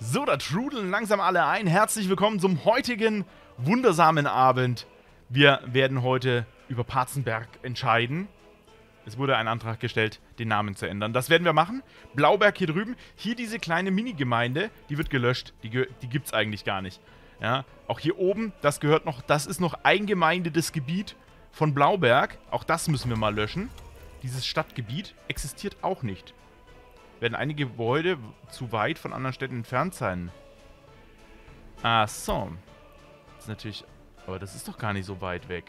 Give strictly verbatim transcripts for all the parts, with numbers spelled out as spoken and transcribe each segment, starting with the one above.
So, da trudeln langsam alle ein. Herzlich willkommen zum heutigen wundersamen Abend. Wir werden heute über Parzenberg entscheiden. Es wurde ein Antrag gestellt, den Namen zu ändern. Das werden wir machen. Blauberg hier drüben. Hier diese kleine Mini-Gemeinde, die wird gelöscht. Die, ge die gibt es eigentlich gar nicht. Ja, auch hier oben, das gehört noch, das ist noch eingemeindetes Gebiet von Blauberg. Auch das müssen wir mal löschen. Dieses Stadtgebiet existiert auch nicht. Werden einige Gebäude zu weit von anderen Städten entfernt sein. Ach so. Das ist natürlich... Aber das ist doch gar nicht so weit weg.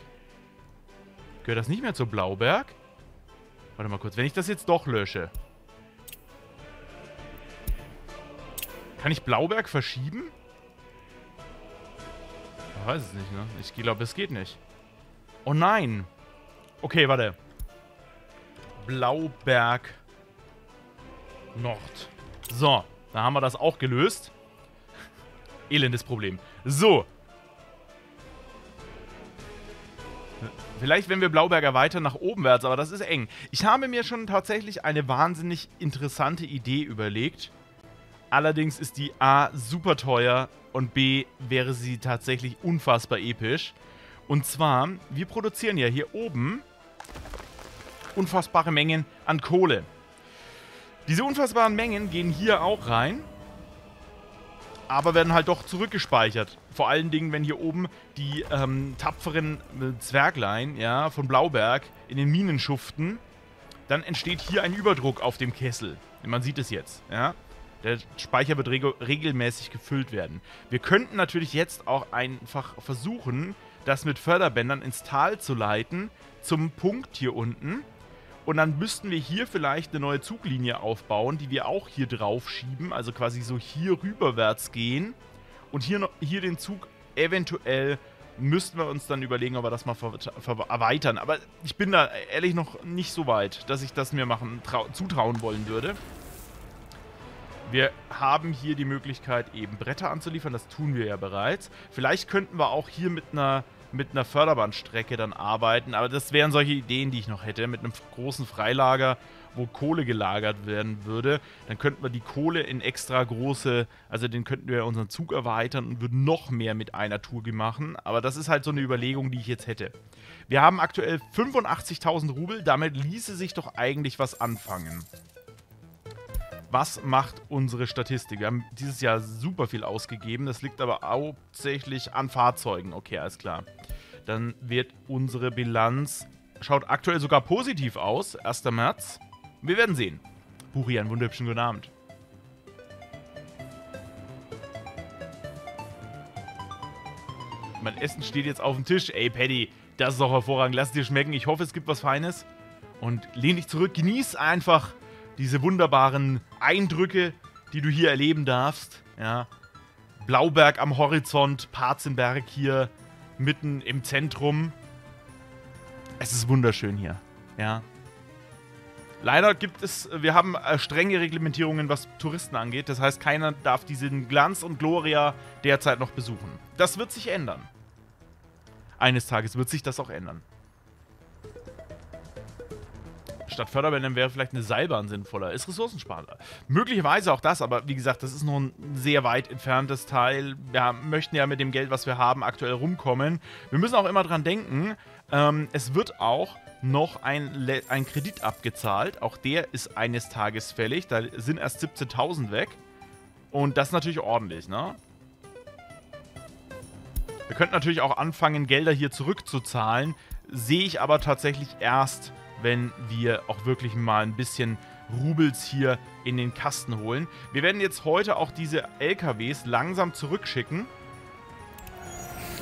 Gehört das nicht mehr zu Blauberg? Warte mal kurz. Wenn ich das jetzt doch lösche... Kann ich Blauberg verschieben? Ich weiß es nicht, ne? Ich glaube, es geht nicht. Oh nein! Okay, warte. Blauberg... Nord. So, da haben wir das auch gelöst. Elendes Problem. So. Vielleicht, wenn wir Blauberger weiter nach obenwärts, aber das ist eng. Ich habe mir schon tatsächlich eine wahnsinnig interessante Idee überlegt. Allerdings ist die A super teuer und B wäre sie tatsächlich unfassbar episch. Und zwar, wir produzieren ja hier oben unfassbare Mengen an Kohle. Diese unfassbaren Mengen gehen hier auch rein, aber werden halt doch zurückgespeichert. Vor allen Dingen, wenn hier oben die ähm, tapferen Zwerglein ja, von Blauberg in den Minen schuften, dann entsteht hier ein Überdruck auf dem Kessel. Man sieht es jetzt. Ja? Der Speicher wird reg regelmäßig gefüllt werden. Wir könnten natürlich jetzt auch einfach versuchen, das mit Förderbändern ins Tal zu leiten, zum Punkt hier unten. Und dann müssten wir hier vielleicht eine neue Zuglinie aufbauen, die wir auch hier drauf schieben. Also quasi so hier rüberwärts gehen. Und hier, noch, hier den Zug eventuell müssten wir uns dann überlegen, ob wir das mal ver ver erweitern. Aber ich bin da ehrlich noch nicht so weit, dass ich das mir machen zutrauen wollen würde. Wir haben hier die Möglichkeit, eben Bretter anzuliefern. Das tun wir ja bereits. Vielleicht könnten wir auch hier mit einer... mit einer Förderbahnstrecke dann arbeiten. Aber das wären solche Ideen, die ich noch hätte. Mit einem großen Freilager, wo Kohle gelagert werden würde. Dann könnten wir die Kohle in extra große... Also den könnten wir unseren Zug erweitern und würden noch mehr mit einer Tour machen. Aber das ist halt so eine Überlegung, die ich jetzt hätte. Wir haben aktuell fünfundachtzigtausend Rubel. Damit ließe sich doch eigentlich was anfangen. Was macht unsere Statistik? Wir haben dieses Jahr super viel ausgegeben. Das liegt aber hauptsächlich an Fahrzeugen. Okay, alles klar. Dann wird unsere Bilanz... Schaut aktuell sogar positiv aus. erster März. Wir werden sehen. Buri, einen wunderhübschen guten Abend. Mein Essen steht jetzt auf dem Tisch. Ey, Paddy, das ist doch hervorragend. Lass es dir schmecken. Ich hoffe, es gibt was Feines. Und lehn dich zurück. Genieß einfach... diese wunderbaren Eindrücke, die du hier erleben darfst. Ja. Blauberg am Horizont, Parzenberg hier mitten im Zentrum. Es ist wunderschön hier. Ja. Leider gibt es, wir haben strenge Reglementierungen, was Touristen angeht. Das heißt, keiner darf diesen Glanz und Gloria derzeit noch besuchen. Das wird sich ändern. Eines Tages wird sich das auch ändern. Statt Förderbändern wäre vielleicht eine Seilbahn sinnvoller. Ist ressourcensparender. Möglicherweise auch das, aber wie gesagt, das ist noch ein sehr weit entferntes Teil. Wir möchten ja mit dem Geld, was wir haben, aktuell rumkommen. Wir müssen auch immer dran denken, ähm, es wird auch noch ein, ein Kredit abgezahlt. Auch der ist eines Tages fällig. Da sind erst siebzehntausend weg. Und das ist natürlich ordentlich, ne? Wir könnten natürlich auch anfangen, Gelder hier zurückzuzahlen. Sehe ich aber tatsächlich erst... wenn wir auch wirklich mal ein bisschen Rubels hier in den Kasten holen. Wir werden jetzt heute auch diese L K Ws langsam zurückschicken.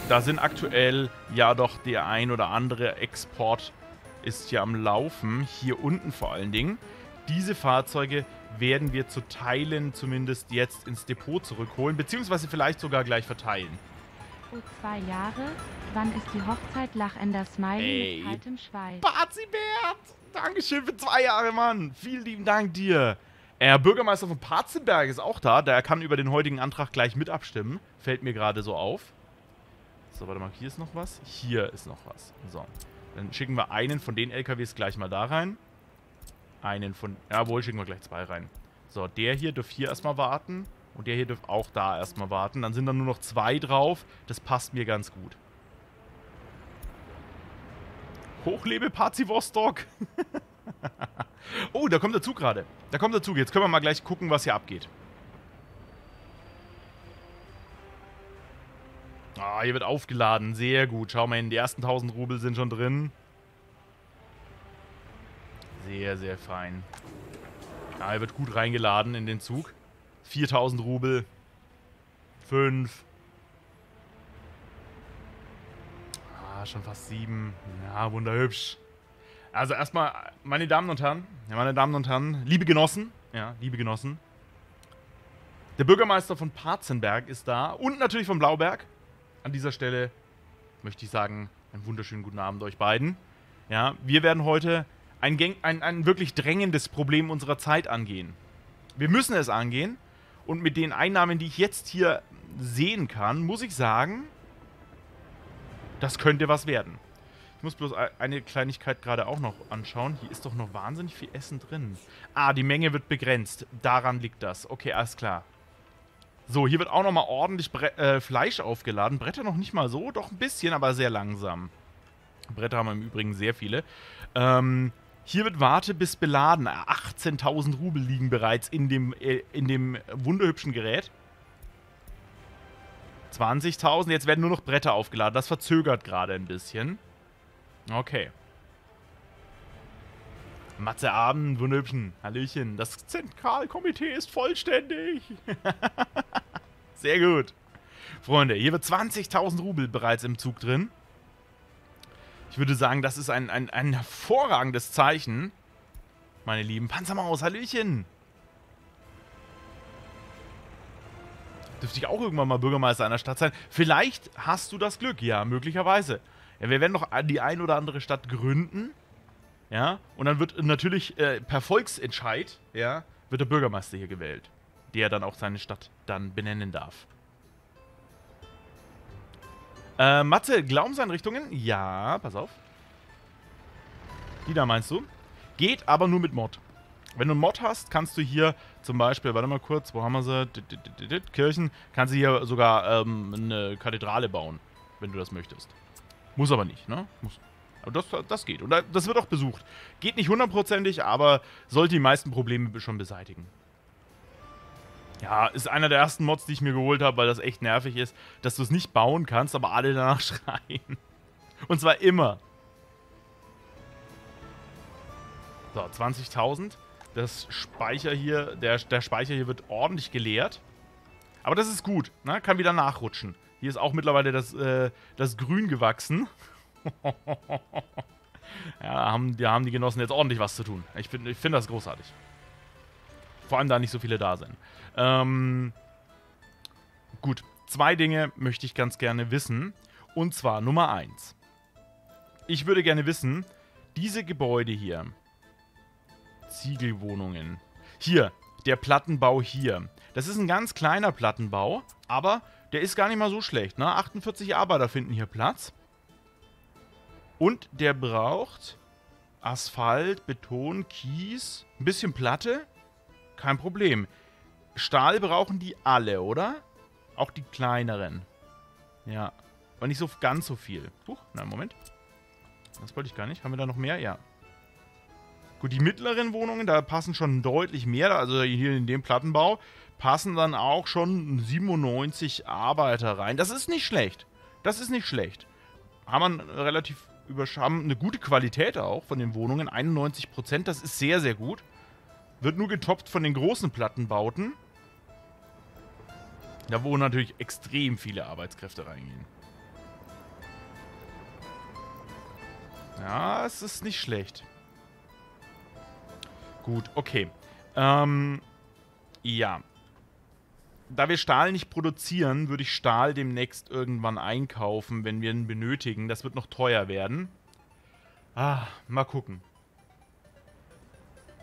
Da sind aktuell ja doch der ein oder andere Export ist ja am Laufen. Hier unten vor allen Dingen. Diese Fahrzeuge werden wir zu Teilen zumindest jetzt ins Depot zurückholen. Beziehungsweise vielleicht sogar gleich verteilen. Oh, zwei Jahre. Wann ist die Hochzeit? Lachender Smiley mit kaltem Schweiß. Parzibert! Dankeschön für zwei Jahre, Mann. Vielen lieben Dank dir. Herr Bürgermeister von Parzenberg ist auch da. Der kann über den heutigen Antrag gleich mit abstimmen. Fällt mir gerade so auf. So, warte mal. Hier ist noch was. Hier ist noch was. So. Dann schicken wir einen von den L K Ws gleich mal da rein. Einen von... Jawohl, schicken wir gleich zwei rein. So, der hier darf hier erstmal warten. Und der hier dürfte auch da erstmal warten. Dann sind dann nur noch zwei drauf. Das passt mir ganz gut. Hochlebe Parzivostok! Oh, da kommt der Zug gerade. Da kommt der Zug. Jetzt können wir mal gleich gucken, was hier abgeht. Ah, hier wird aufgeladen. Sehr gut. Schau mal hin. Die ersten tausend Rubel sind schon drin. Sehr, sehr fein. Ah, er wird gut reingeladen in den Zug. viertausend Rubel. fünf. Ah, schon fast sieben. Ja, wunderhübsch. Also erstmal, meine Damen und Herren, meine Damen und Herren, liebe Genossen, ja, liebe Genossen. Der Bürgermeister von Parzenberg ist da und natürlich von Blauberg. An dieser Stelle möchte ich sagen, einen wunderschönen guten Abend euch beiden. Ja, wir werden heute ein, ein, ein wirklich drängendes Problem unserer Zeit angehen. Wir müssen es angehen und mit den Einnahmen, die ich jetzt hier sehen kann, muss ich sagen, das könnte was werden. Ich muss bloß eine Kleinigkeit gerade auch noch anschauen. Hier ist doch noch wahnsinnig viel Essen drin. Ah, die Menge wird begrenzt. Daran liegt das. Okay, alles klar. So, hier wird auch nochmal ordentlich Bre äh, Fleisch aufgeladen. Bretter noch nicht mal so, doch ein bisschen, aber sehr langsam. Bretter haben wir im Übrigen sehr viele. Ähm, hier wird Warte bis beladen. achtzehntausend Rubel liegen bereits in dem, äh, in dem wunderhübschen Gerät. zwanzigtausend, jetzt werden nur noch Bretter aufgeladen. Das verzögert gerade ein bisschen. Okay. Matze Abend, wunderhübchen. Hallöchen. Das Zentralkomitee ist vollständig. Sehr gut. Freunde, hier wird zwanzigtausend Rubel bereits im Zug drin. Ich würde sagen, das ist ein, ein, ein hervorragendes Zeichen. Meine lieben Panzermaus, hallöchen. Dürfte ich auch irgendwann mal Bürgermeister einer Stadt sein? Vielleicht hast du das Glück. Ja, möglicherweise. Ja, wir werden noch die ein oder andere Stadt gründen, ja, und dann wird natürlich äh, per Volksentscheid, ja, wird der Bürgermeister hier gewählt, der dann auch seine Stadt dann benennen darf. Äh, Matze, Glaubenseinrichtungen? Ja, pass auf. Die da meinst du? Geht aber nur mit Mod. Wenn du einen Mod hast, kannst du hier zum Beispiel, warte mal kurz, wo haben wir sie? Kirchen, kannst du hier sogar ähm, eine Kathedrale bauen, wenn du das möchtest. Muss aber nicht, ne? Muss. Aber das, das geht. Und das wird auch besucht. Geht nicht hundertprozentig, aber sollte die meisten Probleme schon beseitigen. Ja, ist einer der ersten Mods, die ich mir geholt habe, weil das echt nervig ist, dass du es nicht bauen kannst, aber alle danach schreien. Und zwar immer. So, zwanzigtausend. Das Speicher hier, der, der Speicher hier wird ordentlich geleert. Aber das ist gut, ne? Kann wieder nachrutschen. Hier ist auch mittlerweile das, äh, das Grün gewachsen. Ja, da haben, da haben die Genossen jetzt ordentlich was zu tun. Ich finde ich find das großartig. Vor allem, da nicht so viele da sind. Ähm, gut, zwei Dinge möchte ich ganz gerne wissen. Und zwar Nummer eins. Ich würde gerne wissen, diese Gebäude hier. Ziegelwohnungen. Hier, der Plattenbau hier. Das ist ein ganz kleiner Plattenbau, aber... Der ist gar nicht mal so schlecht, ne? achtundvierzig Arbeiter finden hier Platz. Und der braucht Asphalt, Beton, Kies, ein bisschen Platte. Kein Problem. Stahl brauchen die alle, oder? Auch die kleineren. Ja. Aber nicht so ganz so viel. Huch, nein, Moment. Das wollte ich gar nicht. Haben wir da noch mehr? Ja. Gut, die mittleren Wohnungen, da passen schon deutlich mehr. Also hier in dem Plattenbau passen dann auch schon siebenundneunzig Arbeiter rein. Das ist nicht schlecht. Das ist nicht schlecht. Haben wir relativ überschaubar eine gute Qualität auch von den Wohnungen. einundneunzig Prozent, das ist sehr, sehr gut. Wird nur getoppt von den großen Plattenbauten. Da wo natürlich extrem viele Arbeitskräfte reingehen. Ja, es ist nicht schlecht. Gut, okay. Ähm, ja. Da wir Stahl nicht produzieren, würde ich Stahl demnächst irgendwann einkaufen, wenn wir ihn benötigen. Das wird noch teuer werden. Ah, mal gucken.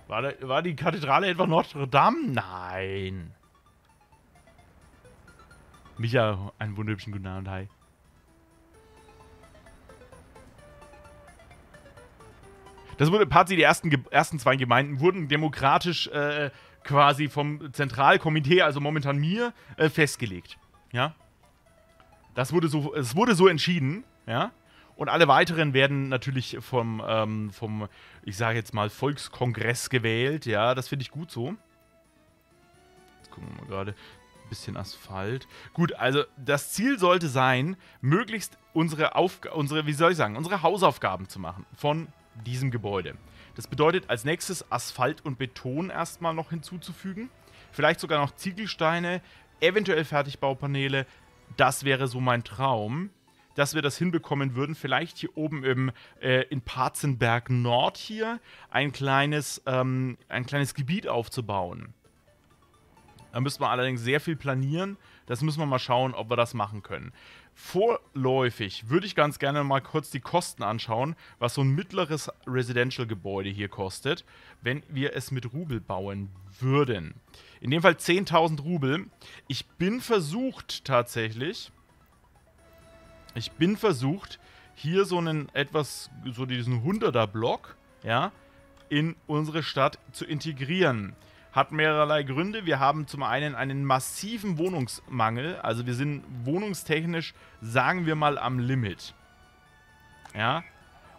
War, da, war die Kathedrale etwa Notre Dame? Nein. Micha, einen wunderhübschen guten Abend, hi. Das wurde, Parzi, die ersten, ersten zwei Gemeinden wurden demokratisch äh, quasi vom Zentralkomitee, also momentan mir, äh, festgelegt. Ja? Das wurde so, es wurde so entschieden, ja? Und alle weiteren werden natürlich vom, ähm, vom, ich sage jetzt mal, Volkskongress gewählt, ja? Das finde ich gut so. Jetzt gucken wir mal gerade. Ein bisschen Asphalt. Gut, also das Ziel sollte sein, möglichst unsere Aufgaben, unsere, wie soll ich sagen, unsere Hausaufgaben zu machen von diesem Gebäude. Das bedeutet, als nächstes Asphalt und Beton erstmal noch hinzuzufügen. Vielleicht sogar noch Ziegelsteine, eventuell Fertigbaupaneele. Das wäre so mein Traum, dass wir das hinbekommen würden. Vielleicht hier oben im, äh, in Parzenberg Nord hier ein kleines, ähm, ein kleines Gebiet aufzubauen. Da müssen wir allerdings sehr viel planieren. Das müssen wir mal schauen, ob wir das machen können. Vorläufig würde ich ganz gerne mal kurz die Kosten anschauen, was so ein mittleres Residential-Gebäude hier kostet, wenn wir es mit Rubel bauen würden. In dem Fall zehntausend Rubel. Ich bin versucht tatsächlich, ich bin versucht, hier so einen etwas, so diesen hunderter-Block, ja, in unsere Stadt zu integrieren. Hat mehrerlei Gründe. Wir haben zum einen einen massiven Wohnungsmangel. Also wir sind wohnungstechnisch, sagen wir mal, am Limit. Ja?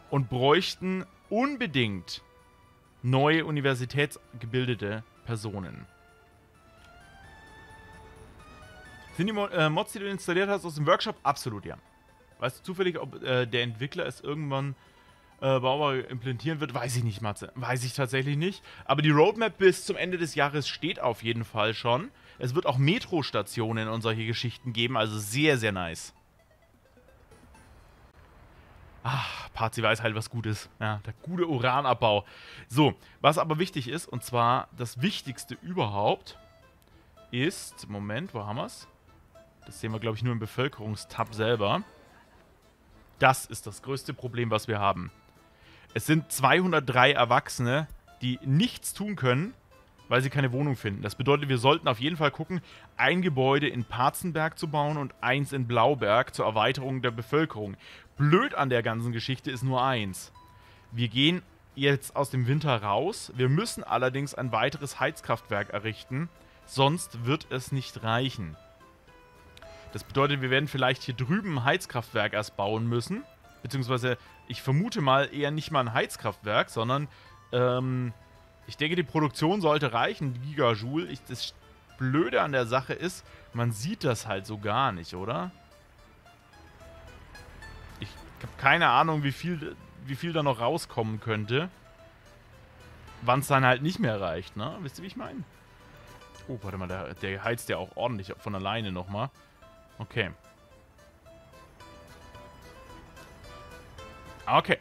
Und bräuchten unbedingt neue universitätsgebildete Personen. Sind die Mo äh, Mods, die du installiert hast, aus dem Workshop? Absolut, ja. Weißt du zufällig, ob äh, der Entwickler es irgendwann... Äh, Blauberg implementieren wird, weiß ich nicht, Matze. Weiß ich tatsächlich nicht. Aber die Roadmap bis zum Ende des Jahres steht auf jeden Fall schon. Es wird auch Metrostationen und solche Geschichten geben, also sehr, sehr nice. Ach, Parzi weiß halt was Gutes. Ja, der gute Uranabbau. So, was aber wichtig ist, und zwar das Wichtigste überhaupt, ist, Moment, wo haben wir es? Das sehen wir, glaube ich, nur im Bevölkerungstab selber. Das ist das größte Problem, was wir haben. Es sind zweihundertdrei Erwachsene, die nichts tun können, weil sie keine Wohnung finden. Das bedeutet, wir sollten auf jeden Fall gucken, ein Gebäude in Parzenberg zu bauen und eins in Blauberg zur Erweiterung der Bevölkerung. Blöd an der ganzen Geschichte ist nur eins. Wir gehen jetzt aus dem Winter raus. Wir müssen allerdings ein weiteres Heizkraftwerk errichten, sonst wird es nicht reichen. Das bedeutet, wir werden vielleicht hier drüben ein Heizkraftwerk erst bauen müssen. Beziehungsweise, ich vermute mal, eher nicht mal ein Heizkraftwerk, sondern ähm, ich denke, die Produktion sollte reichen, Gigajoule. Ich, das Blöde an der Sache ist, man sieht das halt so gar nicht, oder? Ich habe keine Ahnung, wie viel, wie viel da noch rauskommen könnte. Wann es dann halt nicht mehr reicht, ne? Wisst ihr, wie ich meine? Oh, warte mal, der, der heizt ja auch ordentlich von alleine nochmal. Okay. Okay.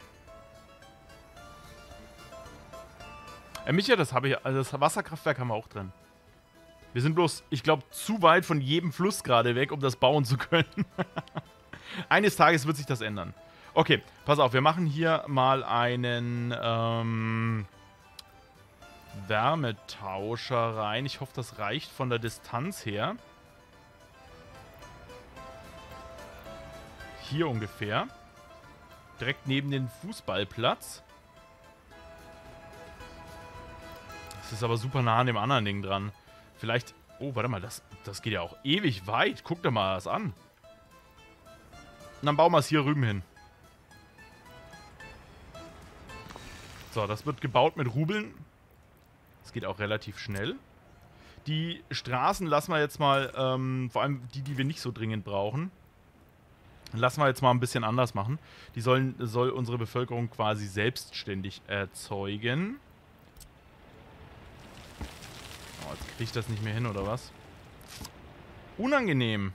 Äh, Micha, das habe ich, also das Wasserkraftwerk haben wir auch drin. Wir sind bloß, ich glaube, zu weit von jedem Fluss gerade weg, um das bauen zu können. Eines Tages wird sich das ändern. Okay, pass auf, wir machen hier mal einen ähm, Wärmetauscher rein. Ich hoffe, das reicht von der Distanz her. Hier ungefähr. Direkt neben den Fußballplatz. Das ist aber super nah an dem anderen Ding dran. Vielleicht... Oh, warte mal, das, das geht ja auch ewig weit. Guck doch mal das an. Und dann bauen wir es hier rüben hin. So, das wird gebaut mit Rubeln. Das geht auch relativ schnell. Die Straßen lassen wir jetzt mal, ähm, vor allem die, die wir nicht so dringend brauchen, lassen wir jetzt mal ein bisschen anders machen. Die sollen, soll unsere Bevölkerung quasi selbstständig erzeugen. Oh, jetzt kriege ich das nicht mehr hin, oder was? Unangenehm.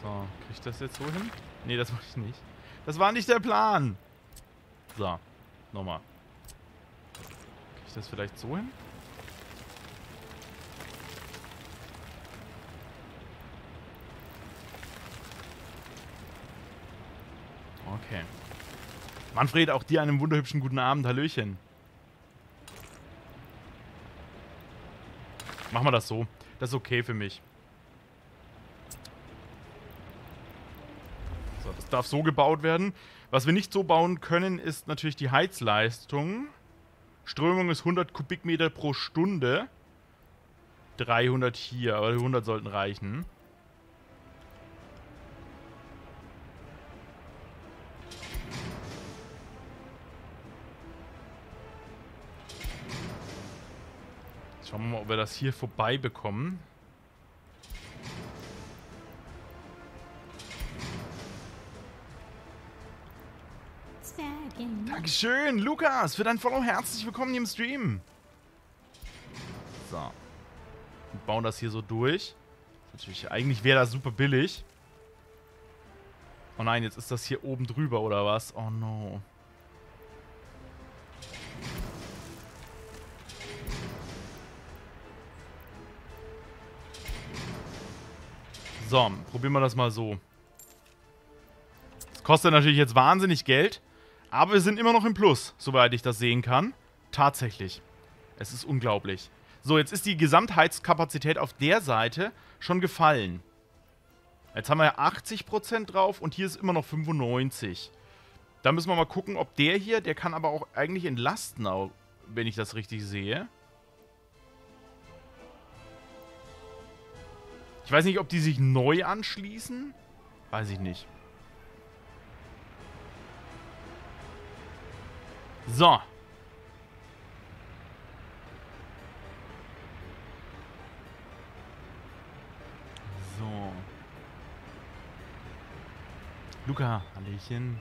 So, kriege ich das jetzt so hin? Nee, das wollte ich nicht. Das war nicht der Plan. So, nochmal. Das vielleicht so hin? Okay. Manfred, auch dir einen wunderhübschen guten Abend. Hallöchen. Machen wir das so. Das ist okay für mich. So, darf so gebaut werden. Was wir nicht so bauen können, ist natürlich die Heizleistung. Strömung ist hundert Kubikmeter pro Stunde. dreihundert hier, aber die hundert sollten reichen. Schauen wir mal, ob wir das hier vorbei bekommen. Dankeschön, Lukas, für dein Follow. Herzlich willkommen hier im Stream. So. Wir bauen das hier so durch. Natürlich, eigentlich wäre das super billig. Oh nein, jetzt ist das hier oben drüber, oder was? Oh no. So, probieren wir das mal so. Das kostet natürlich jetzt wahnsinnig Geld. Aber wir sind immer noch im Plus, soweit ich das sehen kann. Tatsächlich. Es ist unglaublich. So, jetzt ist die Gesamtheizkapazität auf der Seite schon gefallen. Jetzt haben wir ja achtzig Prozent drauf und hier ist immer noch fünfundneunzig. Da müssen wir mal gucken, ob der hier, der kann aber auch eigentlich entlasten, wenn ich das richtig sehe. Ich weiß nicht, ob die sich neu anschließen. Weiß ich nicht. So. So. Luca, Hallöchen.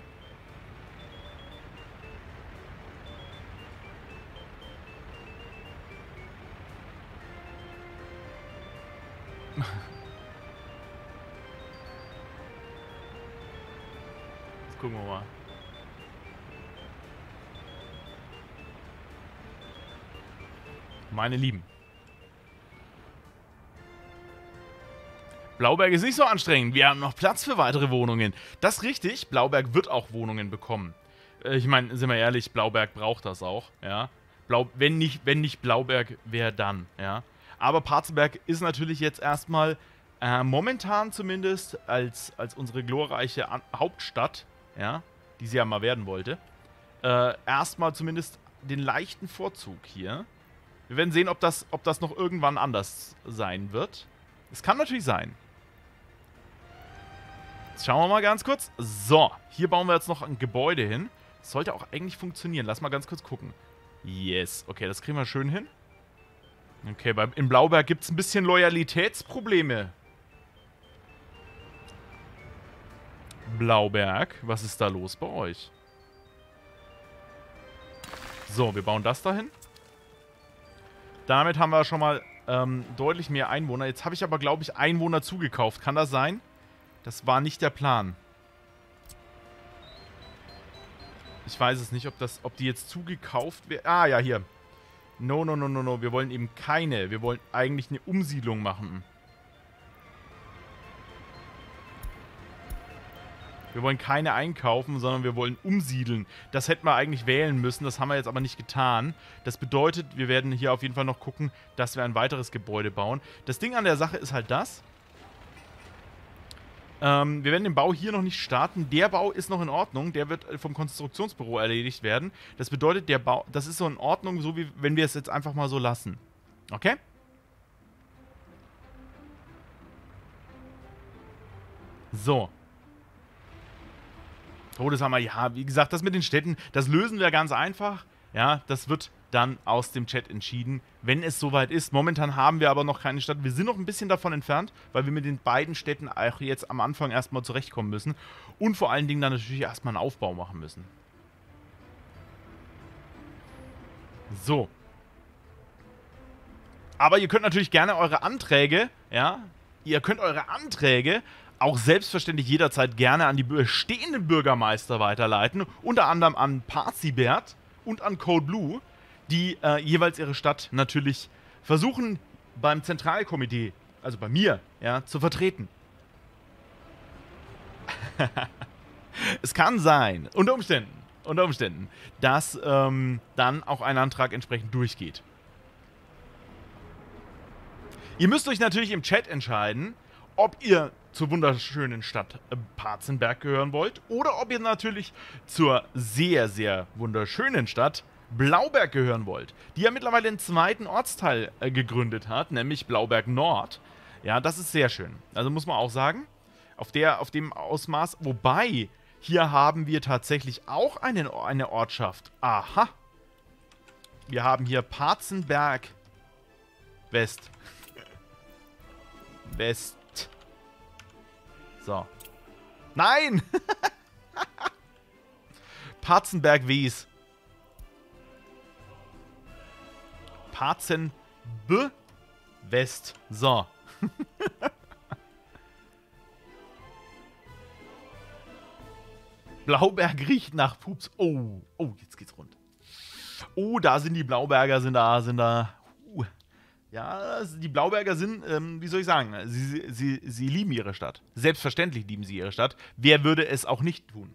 Jetzt gucken wir mal. Meine Lieben. Blauberg ist nicht so anstrengend. Wir haben noch Platz für weitere Wohnungen. Das ist richtig. Blauberg wird auch Wohnungen bekommen. Äh, ich meine, sind wir ehrlich, Blauberg braucht das auch. Ja? Blau, wenn, nicht, wenn nicht Blauberg, wer dann? Ja? Aber Parzenberg ist natürlich jetzt erstmal äh, momentan zumindest als, als unsere glorreiche An Hauptstadt, ja? Die sie ja mal werden wollte, äh, erstmal zumindest den leichten Vorzug hier. Wir werden sehen, ob das, ob das noch irgendwann anders sein wird. Es kann natürlich sein. Jetzt schauen wir mal ganz kurz. So, hier bauen wir jetzt noch ein Gebäude hin. Das sollte auch eigentlich funktionieren. Lass mal ganz kurz gucken. Yes, okay, das kriegen wir schön hin. Okay, bei, in Blauberg gibt es ein bisschen Loyalitätsprobleme. Blauberg, was ist da los bei euch? So, wir bauen das dahin. Damit haben wir schon mal ähm, deutlich mehr Einwohner. Jetzt habe ich aber, glaube ich, Einwohner zugekauft. Kann das sein? Das war nicht der Plan. Ich weiß es nicht, ob, das, ob die jetzt zugekauft werden. Ah, ja, hier. No, no, no, no, no. Wir wollen eben keine. Wir wollen eigentlich eine Umsiedlung machen. Wir wollen keine einkaufen, sondern wir wollen umsiedeln. Das hätten wir eigentlich wählen müssen, das haben wir jetzt aber nicht getan. Das bedeutet, wir werden hier auf jeden Fall noch gucken, dass wir ein weiteres Gebäude bauen. Das Ding an der Sache ist halt das. Ähm, wir werden den Bau hier noch nicht starten. Der Bau ist noch in Ordnung, der wird vom Konstruktionsbüro erledigt werden. Das bedeutet, der Bau, das ist so in Ordnung, so wie wenn wir es jetzt einfach mal so lassen. Okay? So. Todeshammer, ja, wie gesagt, das mit den Städten, das lösen wir ganz einfach. Ja, das wird dann aus dem Chat entschieden, wenn es soweit ist. Momentan haben wir aber noch keine Stadt. Wir sind noch ein bisschen davon entfernt, weil wir mit den beiden Städten auch jetzt am Anfang erstmal zurechtkommen müssen. Und vor allen Dingen dann natürlich erstmal einen Aufbau machen müssen. So. Aber ihr könnt natürlich gerne eure Anträge, ja, ihr könnt eure Anträge... auch selbstverständlich jederzeit gerne an die bestehenden Bürgermeister weiterleiten. Unter anderem an Parzibert und an Code Blue, die äh, jeweils ihre Stadt natürlich versuchen, beim Zentralkomitee, also bei mir, ja, zu vertreten. Es kann sein, unter Umständen, unter Umständen, dass ähm, dann auch ein Antrag entsprechend durchgeht. Ihr müsst euch natürlich im Chat entscheiden, ob ihr zur wunderschönen Stadt Parzenberg gehören wollt oder ob ihr natürlich zur sehr, sehr wunderschönen Stadt Blauberg gehören wollt, die ja mittlerweile den zweiten Ortsteil äh, gegründet hat, nämlich Blauberg Nord. Ja, das ist sehr schön. Also muss man auch sagen, auf, der, auf dem Ausmaß, wobei, hier haben wir tatsächlich auch einen, eine Ortschaft. Aha. Wir haben hier Parzenberg West. West. So. Nein! Parzenberg Wes. Parzenb West. So. Blauberg riecht nach Pups. Oh. Oh, jetzt geht's rund. Oh, da sind die Blauberger, sind da, sind da. Uh. Ja, die Blauberger sind, ähm, wie soll ich sagen, sie, sie, sie lieben ihre Stadt. Selbstverständlich lieben sie ihre Stadt. Wer würde es auch nicht tun?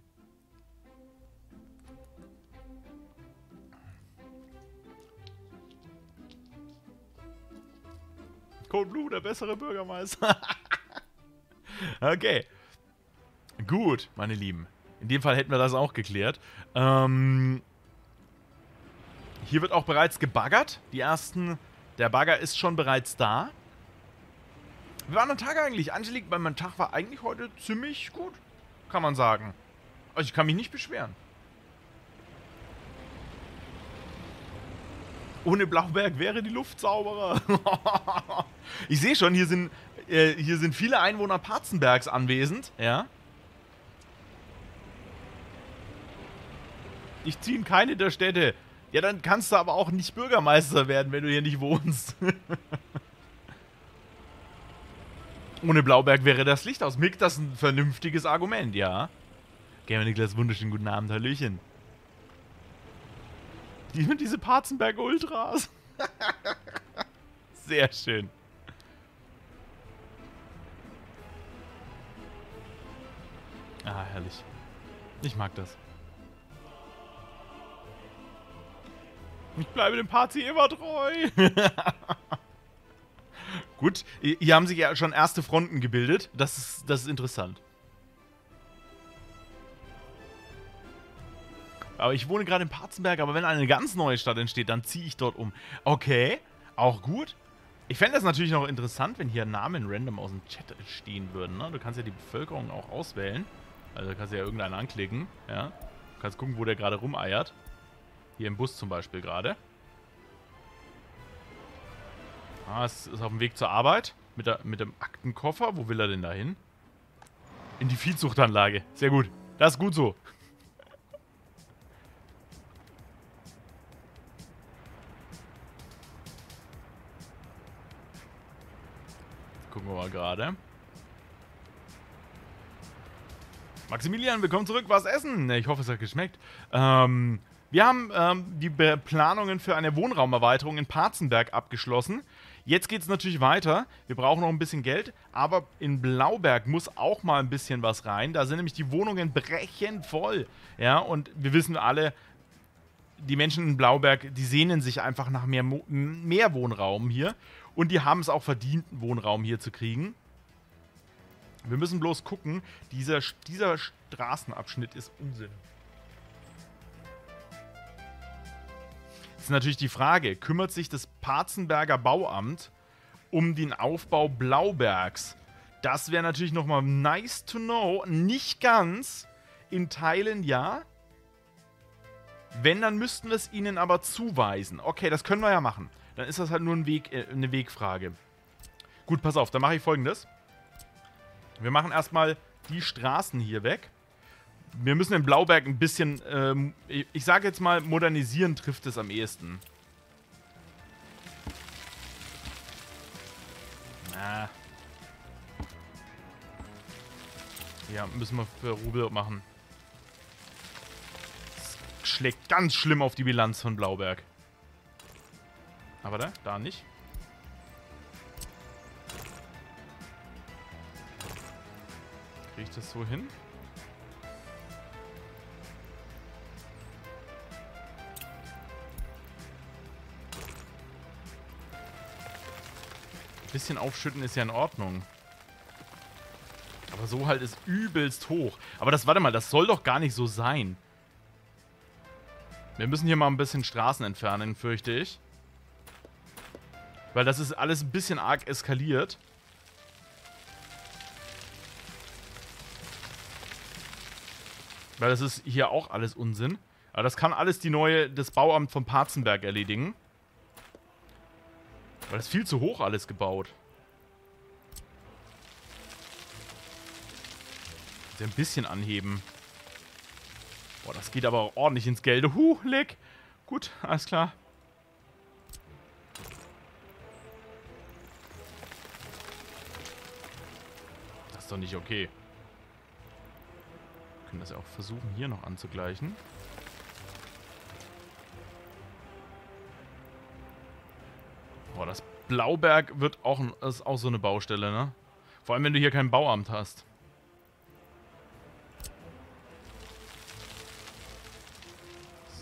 Code Blue, der bessere Bürgermeister. Okay. Gut, meine Lieben. In dem Fall hätten wir das auch geklärt. Ähm, hier wird auch bereits gebaggert. Die ersten... Der Bagger ist schon bereits da. Wie war mein Tag eigentlich? Angelique, weil mein Tag war eigentlich heute ziemlich gut, kann man sagen. Also ich kann mich nicht beschweren. Ohne Blauberg wäre die Luft sauberer. Ich sehe schon, hier sind, äh, hier sind viele Einwohner Parzenbergs anwesend. Ja. Ich ziehe in keine der Städte. Ja, dann kannst du aber auch nicht Bürgermeister werden, wenn du hier nicht wohnst. Ohne Blauberg wäre das Licht aus. Mick, das ist ein vernünftiges Argument, ja. Gerne, Niklas, wunderschönen guten Abend, Hallöchen. Die sind diese Parzenberger Ultras. Sehr schön. Ah, herrlich. Ich mag das. Ich bleibe dem Parzi immer treu. Gut, hier haben sich ja schon erste Fronten gebildet. Das ist, das ist interessant. Aber ich wohne gerade in Parzenberg, aber wenn eine ganz neue Stadt entsteht, dann ziehe ich dort um. Okay, auch gut. Ich fände das natürlich noch interessant, wenn hier Namen random aus dem Chat stehen würden. Ne? Du kannst ja die Bevölkerung auch auswählen. Also kannst du ja irgendeinen anklicken. Ja? Du kannst gucken, wo der gerade rumeiert. Hier im Bus zum Beispiel gerade. Ah, es ist auf dem Weg zur Arbeit. Mit, der, mit dem Aktenkoffer. Wo will er denn da hin? In die Viehzuchtanlage. Sehr gut. Das ist gut so. Jetzt gucken wir mal gerade. Maximilian, willkommen zurück. Was essen? Ich hoffe, es hat geschmeckt. Ähm... Wir haben ähm, die Be- Planungen für eine Wohnraumerweiterung in Parzenberg abgeschlossen. Jetzt geht es natürlich weiter. Wir brauchen noch ein bisschen Geld, aber in Blauberg muss auch mal ein bisschen was rein. Da sind nämlich die Wohnungen brechend voll. Ja, und wir wissen alle, die Menschen in Blauberg, die sehnen sich einfach nach mehr, Mo- mehr Wohnraum hier. Und die haben es auch verdient, Wohnraum hier zu kriegen. Wir müssen bloß gucken, dieser, dieser Straßenabschnitt ist Unsinn. Ist natürlich die Frage, kümmert sich das Parzenberger Bauamt um den Aufbau Blaubergs? Das wäre natürlich nochmal nice to know. Nicht ganz, in Teilen ja. Wenn, dann müssten wir es ihnen aber zuweisen. Okay, das können wir ja machen. Dann ist das halt nur ein Weg, äh, eine Wegfrage. Gut, pass auf, dann mache ich Folgendes. Wir machen erstmal die Straßen hier weg. Wir müssen den Blauberg ein bisschen, ähm, ich sage jetzt mal, modernisieren trifft es am ehesten. Na. Ja, müssen wir für Rubel machen. Das schlägt ganz schlimm auf die Bilanz von Blauberg. Aber da, da nicht. Kriege ich das so hin? Bisschen aufschütten ist ja in Ordnung. Aber so halt ist übelst hoch. Aber das, warte mal, das soll doch gar nicht so sein. Wir müssen hier mal ein bisschen Straßen entfernen, fürchte ich. Weil das ist alles ein bisschen arg eskaliert. Weil das ist hier auch alles Unsinn. Aber das kann alles die neue, das Bauamt von Parzenberg erledigen. Weil das ist viel zu hoch alles gebaut. Ein bisschen anheben. Boah, das geht aber auch ordentlich ins Geld. Huh, leck. Gut, alles klar. Das ist doch nicht okay. Wir können das ja auch versuchen, hier noch anzugleichen. Boah, das Blauberg wird auch, ist auch so eine Baustelle, ne? Vor allem, wenn du hier kein Bauamt hast.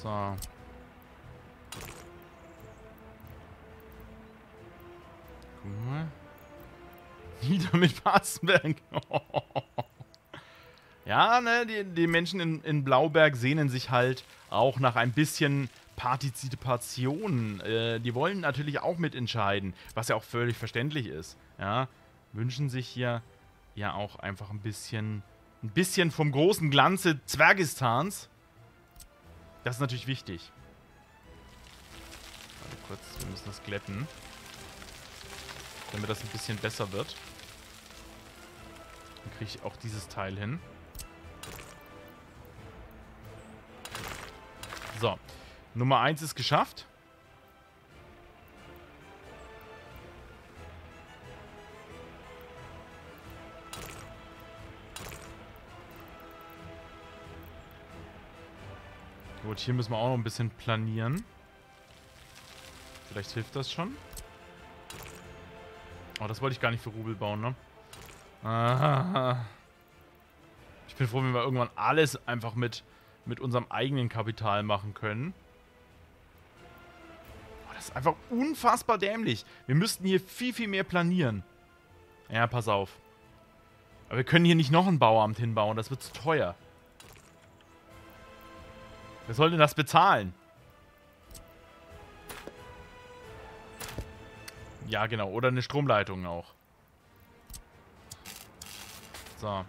So. Guck mal. Nieder mit Parzenberg. Ja, ne, die, die Menschen in, in Blauberg sehnen sich halt auch nach ein bisschen Partizipation. Äh, die wollen natürlich auch mitentscheiden, was ja auch völlig verständlich ist. Ja, wünschen sich hier ja auch einfach ein bisschen, ein bisschen vom großen Glanze Zwergistans. Das ist natürlich wichtig. Warte kurz, wir müssen das glätten. Damit das ein bisschen besser wird. Dann kriege ich auch dieses Teil hin. So, Nummer eins ist geschafft. Gut, hier müssen wir auch noch ein bisschen planieren. Vielleicht hilft das schon. Oh, das wollte ich gar nicht für Rubel bauen, ne? Ah, ich bin froh, wenn wir irgendwann alles einfach mit, mit unserem eigenen Kapital machen können. Oh, das ist einfach unfassbar dämlich. Wir müssten hier viel, viel mehr planieren. Ja, pass auf. Aber wir können hier nicht noch ein Bauamt hinbauen, das wird zu teuer. Wer soll denn das bezahlen? Ja, genau. Oder eine Stromleitung auch. So.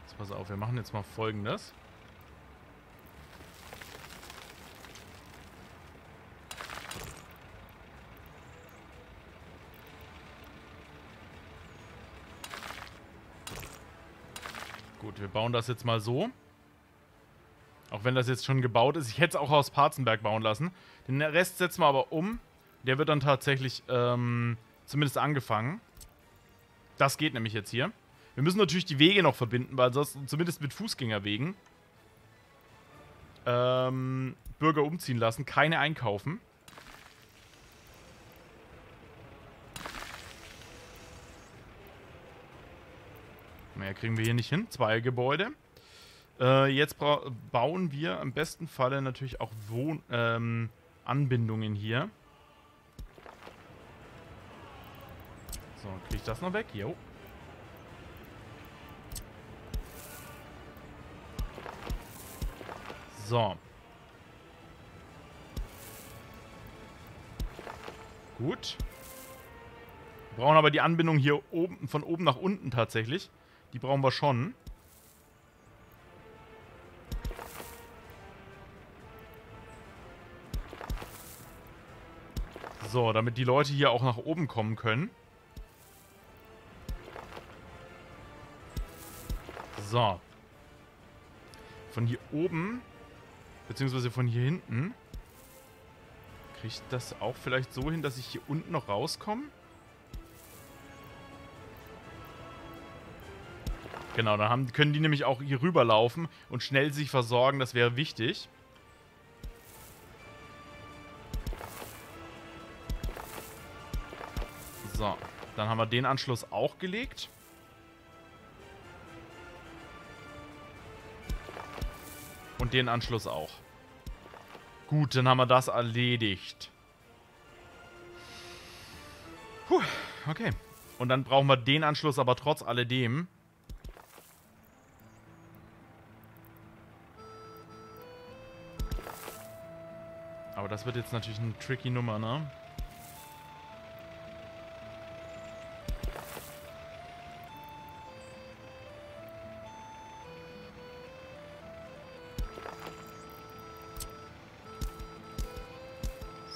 Jetzt pass auf, wir machen jetzt mal Folgendes. Wir bauen das jetzt mal so. Auch wenn das jetzt schon gebaut ist. Ich hätte es auch aus Parzenberg bauen lassen. Den Rest setzen wir aber um. Der wird dann tatsächlich ähm, zumindest angefangen. Das geht nämlich jetzt hier. Wir müssen natürlich die Wege noch verbinden, weil sonst zumindest mit Fußgängerwegen ähm, Bürger umziehen lassen, keine einkaufen. Mehr kriegen wir hier nicht hin. Zwei Gebäude. Äh, jetzt bauen wir im besten Falle natürlich auch Wohn ähm, Anbindungen hier. So, kriege ich das noch weg? Jo. So. Gut. Wir brauchen aber die Anbindung hier oben, von oben nach unten tatsächlich. Die brauchen wir schon. So, damit die Leute hier auch nach oben kommen können. So. Von hier oben, beziehungsweise von hier hinten, kriege ich das auch vielleicht so hin, dass ich hier unten noch rauskomme? Genau, dann haben, können die nämlich auch hier rüberlaufen und schnell sich versorgen. Das wäre wichtig. So, dann haben wir den Anschluss auch gelegt. und den Anschluss auch. Gut, dann haben wir das erledigt. Puh, okay. Und dann brauchen wir den Anschluss aber trotz alledem. Aber das wird jetzt natürlich eine tricky Nummer, ne?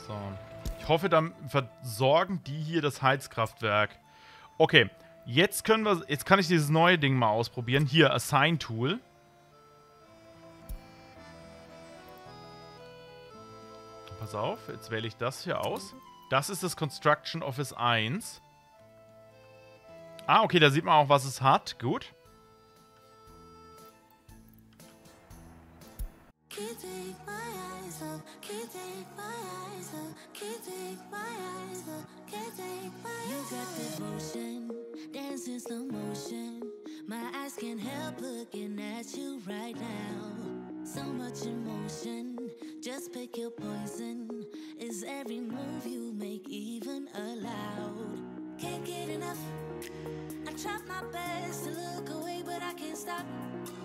So. Ich hoffe, dann versorgen die hier das Heizkraftwerk. Okay, jetzt können wir, jetzt kann ich dieses neue Ding mal ausprobieren. Hier, Assign Tool. Pass auf, jetzt wähle ich das hier aus. Das ist das Construction Office eins. Ah, okay, da sieht man auch, was es hat. Gut. Can't get enough. I tried my best to look away, but I can't stop.